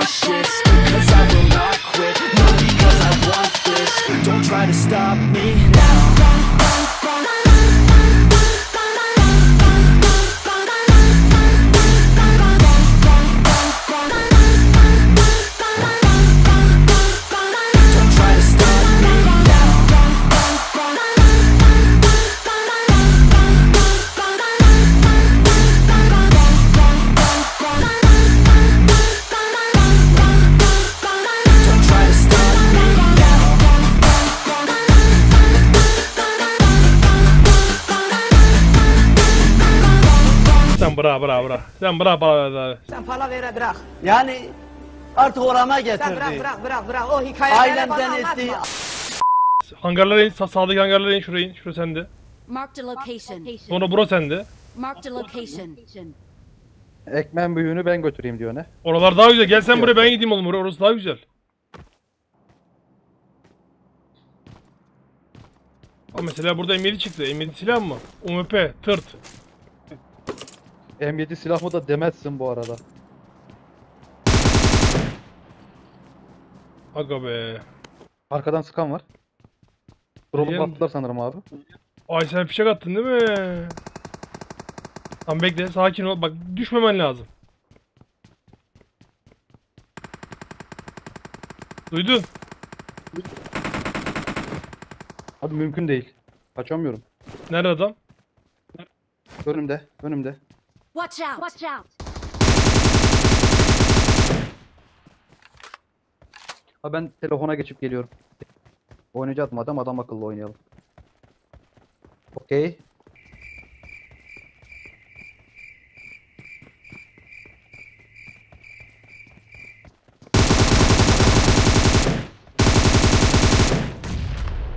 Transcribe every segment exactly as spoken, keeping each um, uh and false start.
cautious because I will not quit, not because I want this. Don't try to stop me now. Bırak bırak bırak. Sen bırak bırak. Sen palavere bırak. Yani artık orama getirdi. Sen bırak bırak bırak bırak. O hikayeleri ailemden bana anlatma. Hangarlara in, sağdaki hangarlara in, şuraya in. Şuraya sende. Sonra bura sende. Ekmen büyüğünü ben götüreyim diyor ne? Oralar daha güzel. Gel sen buraya, ben gideyim oğlum. Orası daha güzel. Ama mesela burada M yedi çıktı. M yedi silah mı? U M P, tırt. M yedi silah mı da demezsin bu arada. Aga be. Arkadan sıkan var. Drop'u pattılar sanırım abi. Ay sen fişek attın değil mi? Tam bekle, sakin ol. Bak düşmemen lazım. Duydun? Abi mümkün değil. Kaçamıyorum. Nerede adam? Önümde, önümde. Watch out! Watch out! Ha ben telefona geçip geliyorum. Oyuncu atmadan adam akıllı oynayalım. Okey.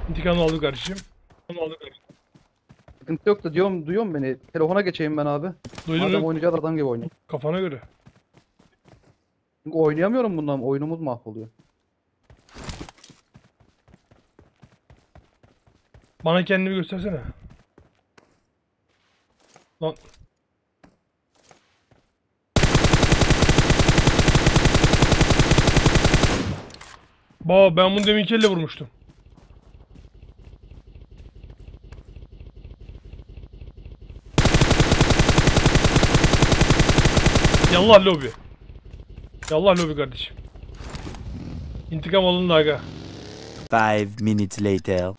İntikamı aldı kardeşim. Onu aldı kardeşim. Sıkıntı yok da diyorum, duyuyor musun beni? Telefona geçeyim ben abi. Duydum. Adam oynayacak, adam gibi oynuyor. Kafana göre. Çünkü oynayamıyorum bundan, oyunumuz mahvoluyor. Bana kendini göstersene. Lan. Ba, ben bunu demin kelle vurmuştum. Yallah lobi. Yallah lobi kardeşim. İntikam alındı aga. Five minutes later.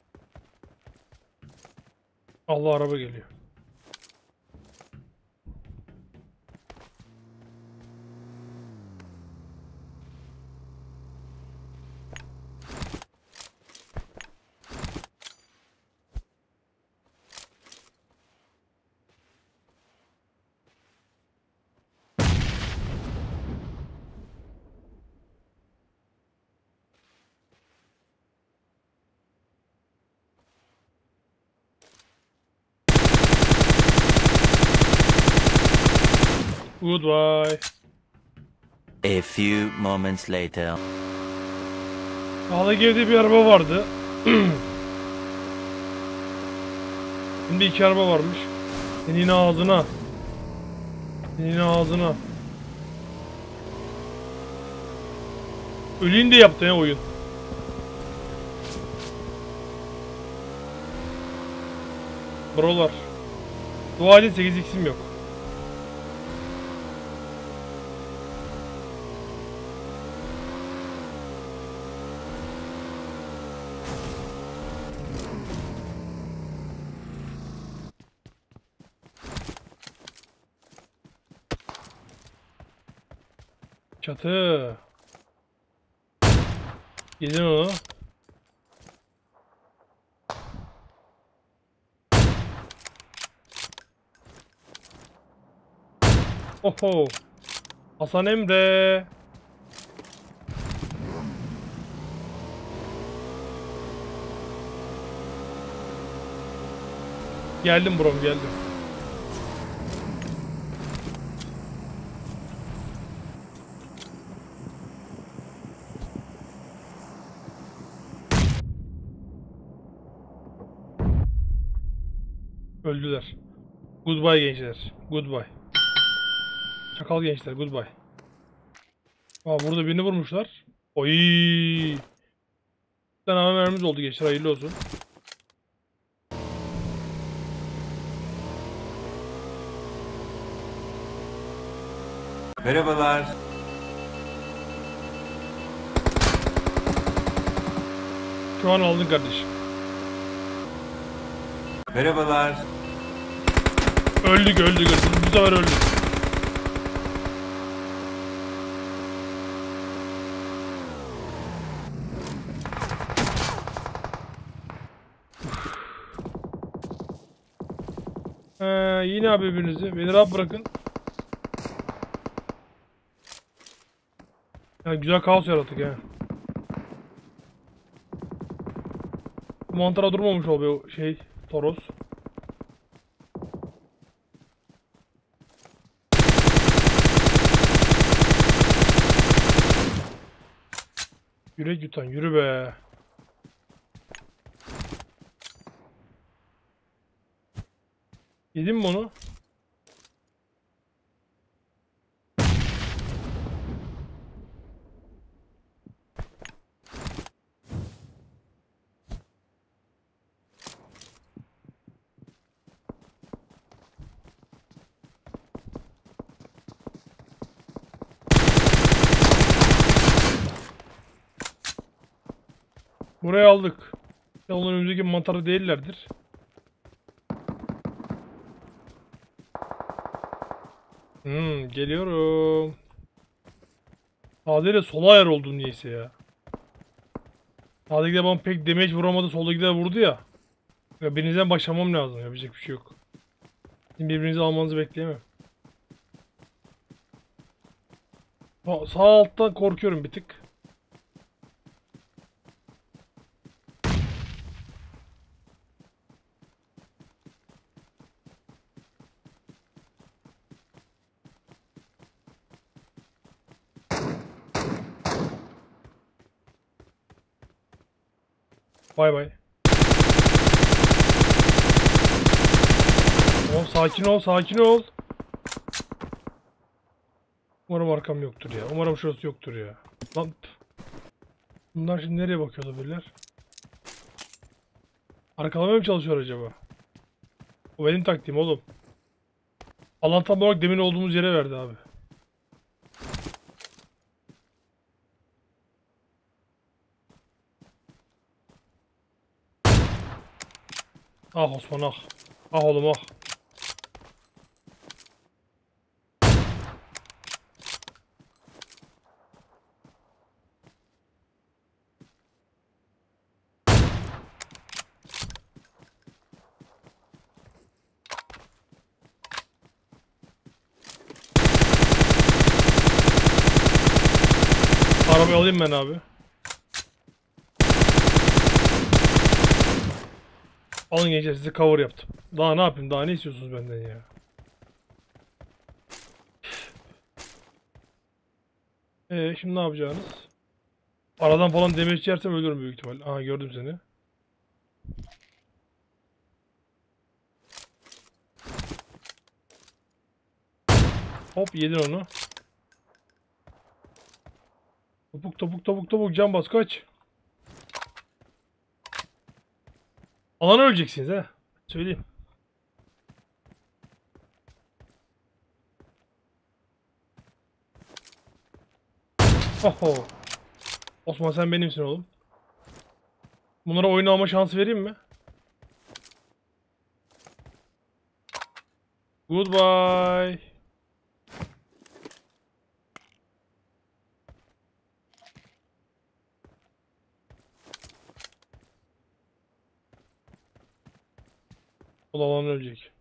Allah, araba geliyor. Goodbye. A few moments later. Hala girdi bir araba vardı. Şimdi iki araba varmış. Senin ağzına. Senin ağzına. Öleyim de yaptı ya oyun. Brolar. Duale sekiz x'im yok. Çatı. Yedin onu. Oho. Hasan Emre. Geldim bro, geldim. Öldüler. Goodbye gençler. Goodbye. Çakal gençler. Goodbye. Aa, burada birini vurmuşlar. Oy. Bir tane A V M'lerimiz oldu gençler, hayırlı olsun. Merhabalar. Şu an aldın kardeşim. Merhabalar. Öldük öldük öldük. Bu sefer öldük. ee, yine abi birbirinizi. Beni rahat bırakın. Ya güzel kaos yarattık ya. Mantara durmamış oluyor şey Toros. Yürek yutan yürü be. Yedim mi onu? Buraya aldık. Onların önümüzdeki mantarı değillerdir. Hmm, geliyorum. Sadeyle sola ayar oldum niyeyse ya. Sadeyle bana pek damage vuramadı. Soldakiler vurdu ya. Ya birinizden başlamam lazım. Yapacak bir şey yok. Şimdi birbirinizi almanızı bekleyemem. Sa sağ alttan korkuyorum bir tık. Bay bay. Tamam, sakin ol, sakin ol. Umarım arkam yoktur ya. Umarım şurası yoktur ya. Lan. Bunlar şimdi nereye bakıyorlar biriler? Arkalamaya mı çalışıyor acaba? O benim taktiğim oğlum. Alan tam olarak demin olduğumuz yere verdi abi. Ah Osman ah. Ah oğlum ah. Arabayı alayım ben abi. Alın gençler, size cover yaptım. Daha ne yapayım? Daha ne istiyorsunuz benden ya? Eee şimdi ne yapacağınız? Aradan falan damage yersem ölürüm büyük ihtimal. Aha gördüm seni. Hop yedin onu. Topuk topuk topuk topuk can bas kaç. Alan öleceksiniz ha. Söyleyeyim. Oho. Osman sen benimsin oğlum. Bunlara oyunu alma şansı vereyim mi? Goodbye. O da alan ölecek.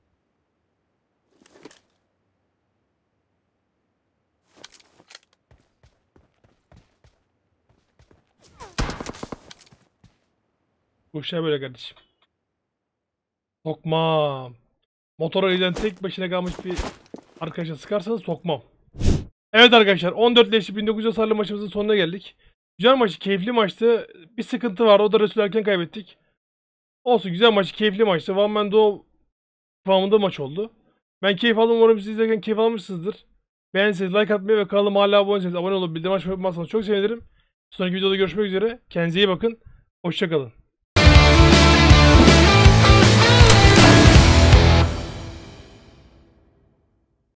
Bu işler böyle kardeşim. Sokmam. Motor elden tek başına kalmış bir arkadaşa sıkarsanız sokmam. Evet arkadaşlar, on dört leşli bin dokuz yüz hasarlı maçımızın sonuna geldik. Güzel maçı, keyifli maçtı. Bir sıkıntı vardı, o da Resul'ü erken kaybettik. Olsun, güzel maç, keyifli maçtı. One Man Duo kıvamında maç oldu. Ben keyif aldım, umarım siz izlerken keyif almışsınızdır. Beğendiyseniz like atmayı ve kanalıma hala aboneyseniz abone olup bildirim açmayı unutmazsanız çok sevinirim. Sonraki videoda görüşmek üzere. Kendinize iyi bakın. Hoşça kalın.